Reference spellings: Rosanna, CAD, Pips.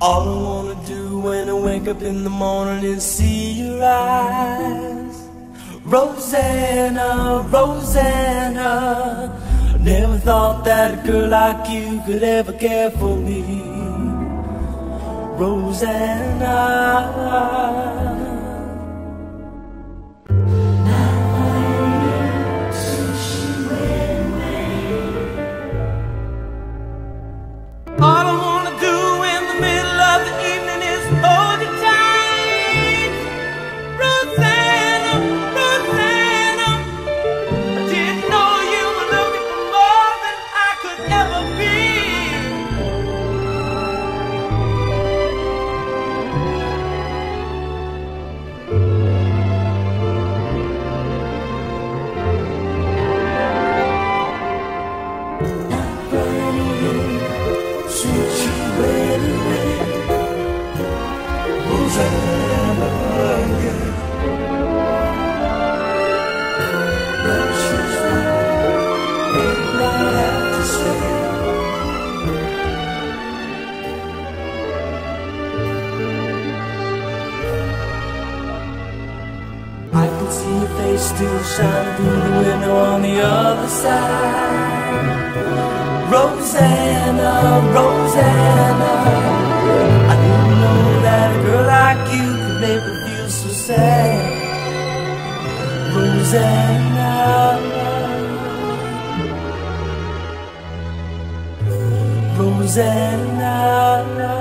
All I wanna do when I wake up in the morning is see your eyes. Rosanna, Rosanna, never thought that a girl like you could ever care for me. Rosanna. See your face still shining through the window on the other side. Rosanna, Rosanna, I didn't know that a girl like you could make me feel so sad. Rosanna, Rosanna.